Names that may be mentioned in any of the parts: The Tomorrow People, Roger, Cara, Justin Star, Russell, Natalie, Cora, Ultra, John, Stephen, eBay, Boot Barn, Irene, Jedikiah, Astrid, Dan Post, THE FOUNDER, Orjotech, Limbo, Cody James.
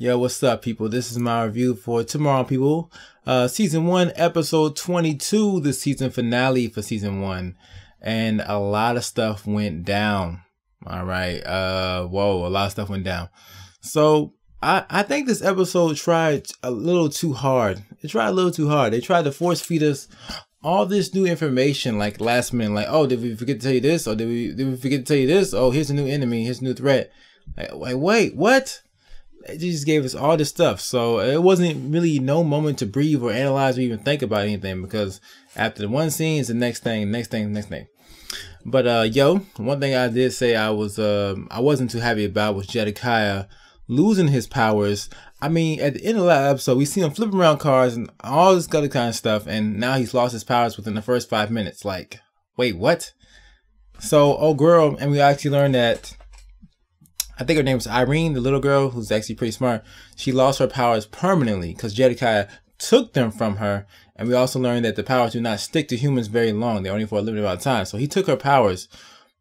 Yo, what's up, people? This is my review for Tomorrow People, season 1, episode 22, the season finale for season 1, and a lot of stuff went down. All right, whoa, a lot of stuff went down. So I think this episode tried a little too hard. They tried to force feed us all this new information, like last minute, like, oh, did we forget to tell you this? Or did we forget to tell you this? Oh, here's a new enemy, here's a new threat. Like, wait, what? They just gave us all this stuff, so it wasn't really no moment to breathe or analyze or even think about anything, because after the one scene is the next thing, next thing. But yo, one thing I did say I wasn't too happy about was Jedikiah losing his powers. I mean, at the end of the last episode, we see him flipping around cars and all this other kind of stuff, and now he's lost his powers within the first 5 minutes. Like, wait, what? So, oh girl, and we actually learned that. I think her name was Irene, the little girl who's actually pretty smart. She lost her powers permanently because Jedikiah took them from her. And we also learned that the powers do not stick to humans very long. They're only for a limited amount of time. So he took her powers,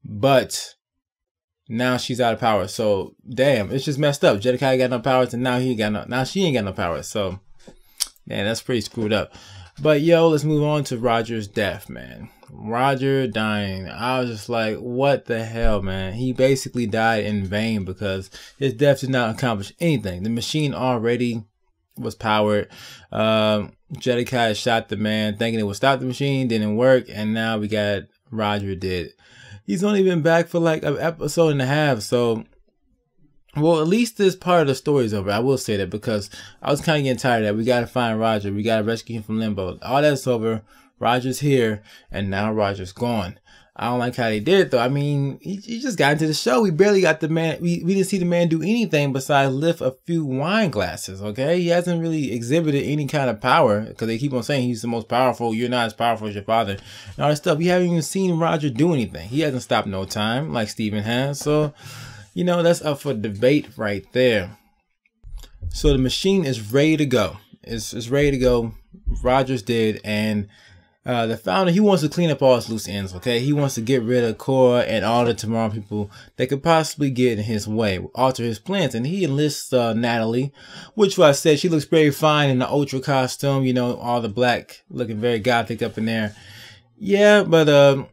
but now she's out of power. So damn, it's just messed up. Jedikiah got no powers and now she ain't got no powers. So man, that's pretty screwed up. But yo, let's move on to Roger's death, man. Roger dying. I was just like, what the hell, man? He basically died in vain because his death did not accomplish anything. The machine already was powered. Jedikiah shot the man thinking it would stop the machine. Didn't work. And now we got Roger dead. He's only been back for like an episode and a half. So, well, at least this part of the story is over. I will say that, because I was kind of getting tired of that. We got to find Roger. We got to rescue him from Limbo. All that's over. Roger's here, and now Roger's gone. I don't like how they did it, though. I mean, he just got into the show. We barely got the man. We didn't see the man do anything besides lift a few wine glasses, okay? He hasn't really exhibited any kind of power, because they keep on saying he's the most powerful. You're not as powerful as your father. And all that stuff. We haven't even seen Roger do anything. He hasn't stopped no time, like Stephen has. So, you know, that's up for debate right there. So the machine is ready to go. It's ready to go. Roger's dead, and the founder, he wants to clean up all his loose ends, okay? He wants to get rid of Cara and all the Tomorrow People that could possibly get in his way, alter his plans. And he enlists Natalie, which I said, she looks very fine in the Ultra costume, you know, all the black, looking very gothic up in there. Yeah, but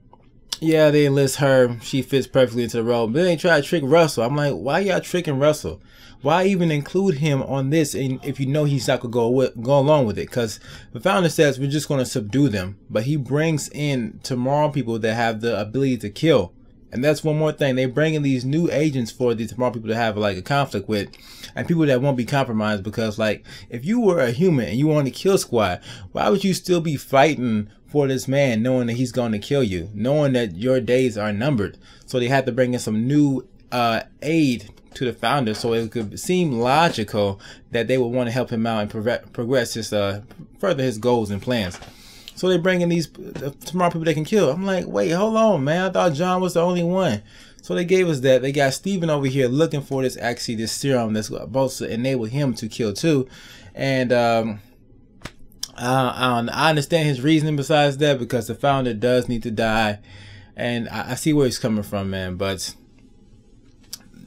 yeah, they enlist her. She fits perfectly into the role. But then they try to trick Russell. I'm like, why y'all tricking Russell? Why even include him on this? And if you know he's not gonna go along with it, because the founder says we're just gonna subdue them, but he brings in Tomorrow People that have the ability to kill, and that's one more thing. They bring in these new agents for the Tomorrow People to have like a conflict with, and people that won't be compromised. Because like, if you were a human and you were on the kill squad, why would you still be fighting for this man, knowing that he's gonna kill you, knowing that your days are numbered? So they have to bring in some new aid to the founder, so it could seem logical that they would want to help him out and progress his further his goals and plans. So they bring in these Tomorrow People they can kill. I'm like, wait, hold on, man, I thought John was the only one. So they gave us that. They got Stephen over here looking for this, actually this serum that's supposed to enable him to kill too. And I understand his reasoning besides that, because the founder does need to die, and I see where he's coming from, man. But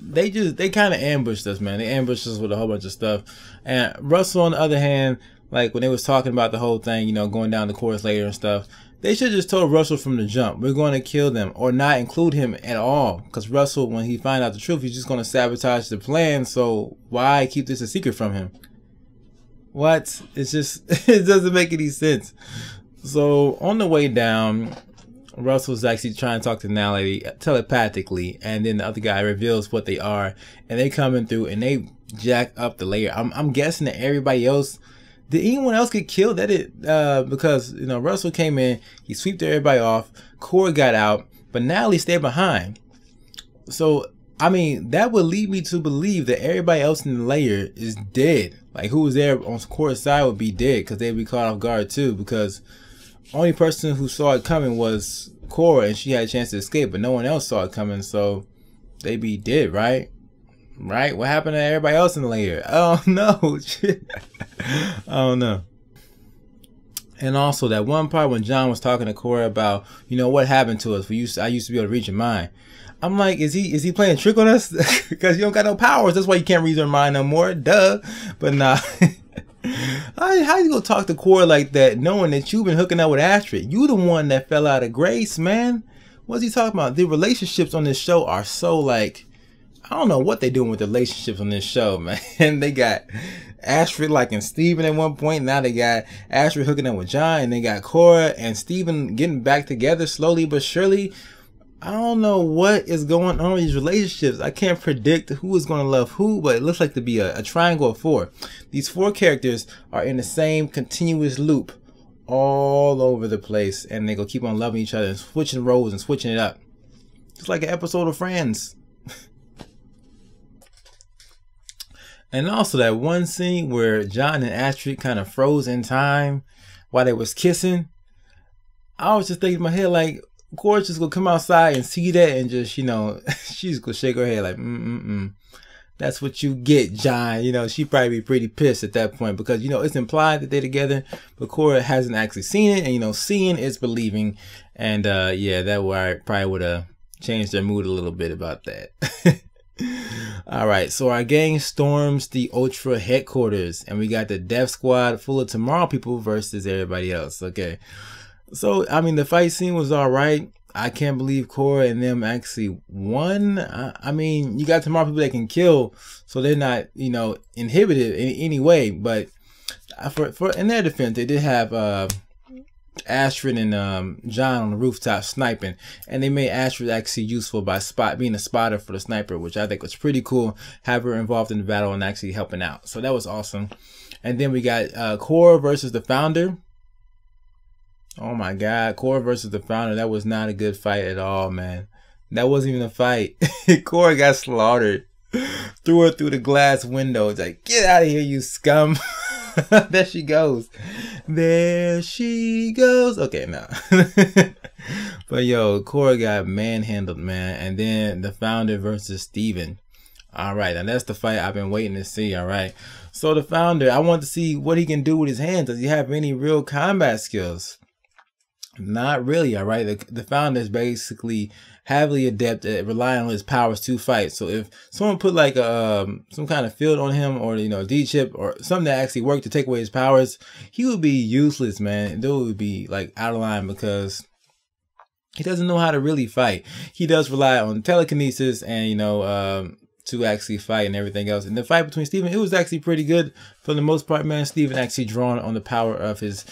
they kind of ambushed us, man. They ambushed us with a whole bunch of stuff. And Russell, on the other hand, like when they was talking about the whole thing, you know, going down the course later and stuff, they should just told Russell from the jump, we're going to kill them, or not include him at all. Because Russell, when he finds out the truth, he's just going to sabotage the plan. So why keep this a secret from him? What? It's just, it doesn't make any sense. So on the way down, Russell's actually trying to talk to Natalie telepathically, and then the other guy reveals what they are, and they coming through and they jack up the layer. I'm guessing that everybody else, did anyone else get killed? That it because, you know, Russell came in, he sweeped everybody off, Cara got out, but Natalie stayed behind. So I mean, that would lead me to believe that everybody else in the layer is dead. Like who was there on Cora's side would be dead, because they'd be caught off guard too, because only person who saw it coming was Cara, and she had a chance to escape, but no one else saw it coming, so they be dead, right? Right? What happened to everybody else in the layer? Oh no. Oh no. And also that one part when John was talking to Cora about, you know, what happened to us? I used to be able to read your mind. I'm like, is he playing a trick on us? Because you don't got no powers. That's why you can't read your mind no more. Duh. But nah. How you gonna talk to Cora like that, knowing that you've been hooking up with Astrid? You the one that fell out of grace, man. What's he talking about? The relationships on this show are so like, I don't know what they doing with the relationships on this show, man. They got Astrid like and Stephen at one point. Now they got Astrid hooking up with John, and they got Cora and Stephen getting back together slowly but surely. I don't know what is going on with these relationships. I can't predict who is going to love who, but it looks like to be a triangle of four. These four characters are in the same continuous loop all over the place, and they go keep on loving each other and switching roles and switching it up. Just like an episode of Friends. And also that one scene where John and Astrid kind of froze in time while they was kissing. I was just thinking in my head like, Cora just gonna come outside and see that and just, you know, she's gonna shake her head like, That's what you get, John. You know, she'd probably be pretty pissed at that point because, you know, it's implied that they're together, but Cora hasn't actually seen it. And, you know, seeing is believing. And, yeah, that probably would have changed their mood a little bit about that. Alright, so our gang storms the Ultra headquarters, and we got the Death Squad full of Tomorrow People versus everybody else. Okay. So, I mean, the fight scene was all right. I can't believe Cora and them actually won. I mean, you got Tomorrow People that can kill, so they're not, you know, inhibited in any way. But for in their defense, they did have Astrid and John on the rooftop sniping, and they made Astrid actually useful by being a spotter for the sniper, which I think was pretty cool. Have her involved in the battle and actually helping out. So that was awesome. And then we got Cora versus the Founder. Oh my God, Cora versus the Founder. That was not a good fight at all, man. That wasn't even a fight. Cora got slaughtered. Threw her through the glass window. It's like, get out of here, you scum. There she goes. There she goes. Okay, no. But yo, Cora got manhandled, man. And then the Founder versus Stephen. All right, now that's the fight I've been waiting to see, all right? So the Founder, I want to see what he can do with his hands. Does he have any real combat skills? Not really, all right? The Founder is basically heavily adept at relying on his powers to fight. So if someone put like a, some kind of field on him or, you know, D-chip or something that actually worked to take away his powers, he would be useless, man. That would be like out of line because he doesn't know how to really fight. He does rely on telekinesis and, you know, to actually fight and everything else. And the fight between Stephen, it was actually pretty good for the most part, man. Stephen actually drawn on the power of his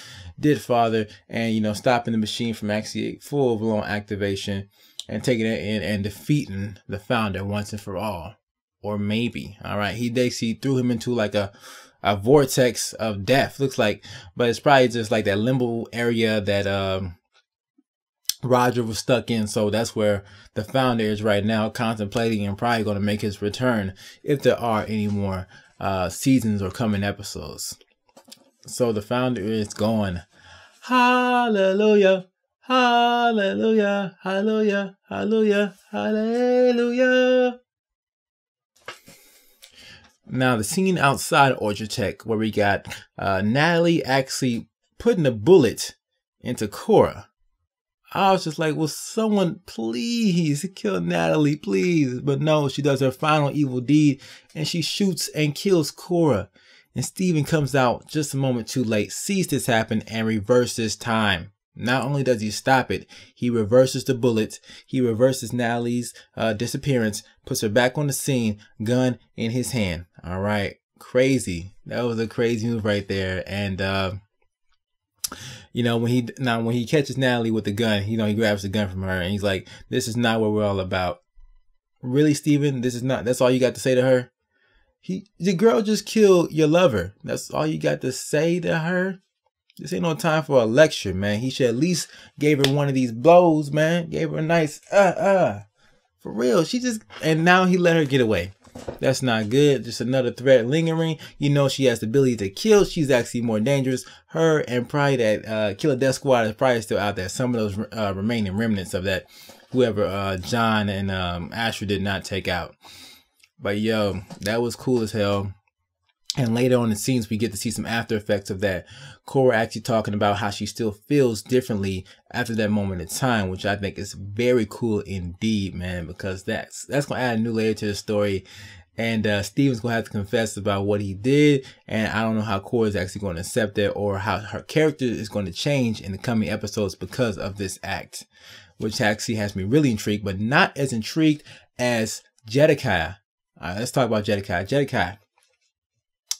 father and, you know, stopping the machine from actually full-blown activation and taking it in and defeating the Founder once and for all. Or maybe, all right, he basically threw him into like a vortex of death, looks like, but it's probably just like that limbo area that Roger was stuck in. So that's where the Founder is right now, contemplating and probably going to make his return if there are any more seasons or coming episodes. So the Founder is going, hallelujah, hallelujah, hallelujah, hallelujah, hallelujah. Now the scene outside Orjotech where we got Natalie actually putting a bullet into Cora. I was just like, will someone please kill Natalie, please? But no, she does her final evil deed and she shoots and kills Cora. And Stephen comes out just a moment too late, sees this happen, and reverses time. Not only does he stop it, he reverses the bullet, he reverses Natalie's disappearance, puts her back on the scene, gun in his hand. All right, crazy. That was a crazy move right there. And, you know, when he catches Natalie with the gun, you know, he grabs the gun from her and he's like, this is not what we're all about. Really, Stephen? This is not, that's all you got to say to her? The girl just killed your lover. That's all you got to say to her? This ain't no time for a lecture, man. He should at least gave her one of these blows, man. Gave her a nice, for real. She just, and now he let her get away. That's not good. Just another threat lingering. You know, she has the ability to kill. She's actually more dangerous. Her and probably that Killer Death Squad is probably still out there. Some of those remaining remnants of that, whoever John and Astrid did not take out. But yo, that was cool as hell. And later on in scenes, we get to see some after effects of that. Cora actually talking about how she still feels differently after that moment in time, which I think is very cool indeed, man, because that's going to add a new layer to the story. And Stephen's going to have to confess about what he did. And I don't know how Cora is actually going to accept it or how her character is going to change in the coming episodes because of this act, which actually has me really intrigued, but not as intrigued as Jedikiah. All right, let's talk about Jedikiah. Jedikiah,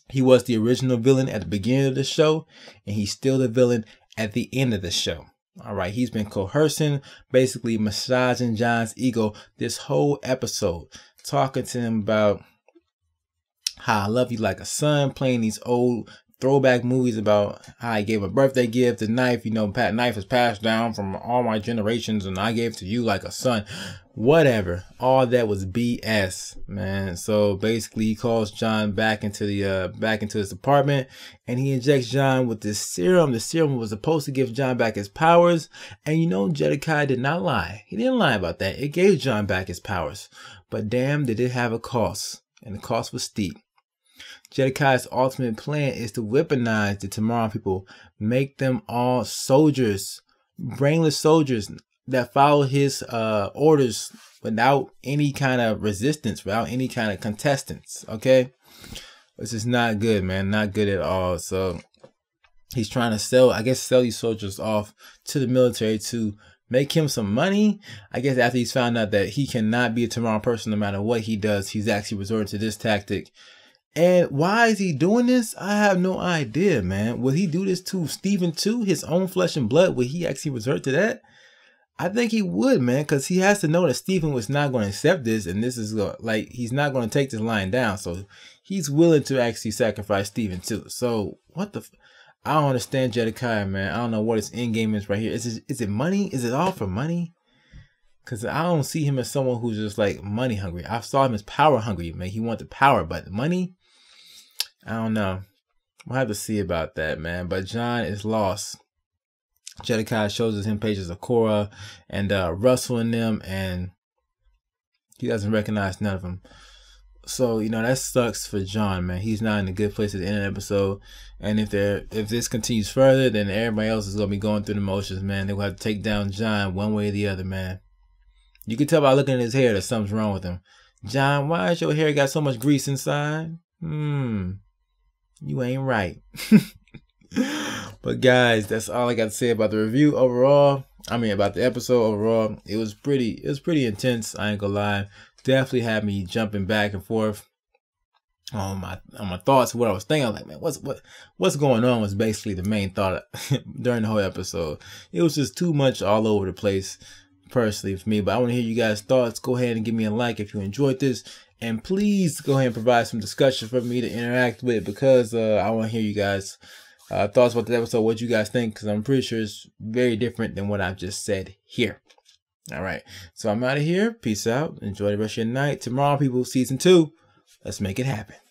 he was the original villain at the beginning of the show, and he's still the villain at the end of the show. All right, he's been coercing, basically massaging John's ego this whole episode, talking to him about how I love you like a son, playing these old throwback movies about how I gave a birthday gift, the knife, you know, knife is passed down from all my generations and I gave it to you like a son, whatever. All that was BS, man. So basically he calls John back into the his apartment, and he injects John with this serum. The serum was supposed to give John back his powers, and you know, Jedikiah did not lie. He didn't lie about that. It gave John back his powers, but damn, did it have a cost, and the cost was steep. Jedikiah's ultimate plan is to weaponize the Tomorrow People, make them all soldiers, brainless soldiers that follow his orders without any kind of resistance, without any kind of contestants, okay? This is not good, man, not good at all. So he's trying to sell, I guess, sell these soldiers off to the military to make him some money. I guess after he's found out that he cannot be a Tomorrow person no matter what he does, he's actually resorted to this tactic. And why is he doing this? I have no idea, man. Would he do this to Stephen too? His own flesh and blood? Would he actually resort to that? I think he would, man, because he has to know that Stephen was not going to accept this, and this is like, he's not going to take this lying down. So he's willing to actually sacrifice Stephen too. So what the? I don't understand Jedikiah, man. I don't know what his end game is right here. Is it money? Is it all for money? Because I don't see him as someone who's just like money hungry. I saw him as power hungry, man. He wanted the power, but the money, I don't know. We'll have to see about that, man. But John is lost. Jedikiah shows us him pages of Cora and Russell in them, and he doesn't recognize none of them. So, you know, that sucks for John, man. He's not in a good place at the end of the episode. And if this continues further, then everybody else is going to be going through the motions, man. They will have to take down John one way or the other, man. You can tell by looking at his hair that something's wrong with him. John, why is your hair got so much grease inside? You ain't right. But guys, that's all I got to say about the review overall. I mean, about the episode overall. It was pretty intense, I ain't gonna lie. Definitely had me jumping back and forth on my thoughts, what I was thinking. I was like, man, what's going on was basically the main thought during the whole episode. It was just too much all over the place personally for me. But I want to hear you guys' thoughts. Go ahead and give me a like if you enjoyed this. And please go ahead and provide some discussion for me to interact with, because I want to hear you guys' thoughts about the episode, what you guys think, because I'm pretty sure it's very different than what I've just said here. All right, so I'm out of here. Peace out. Enjoy the rest of your night. Tomorrow People Season 2. Let's make it happen.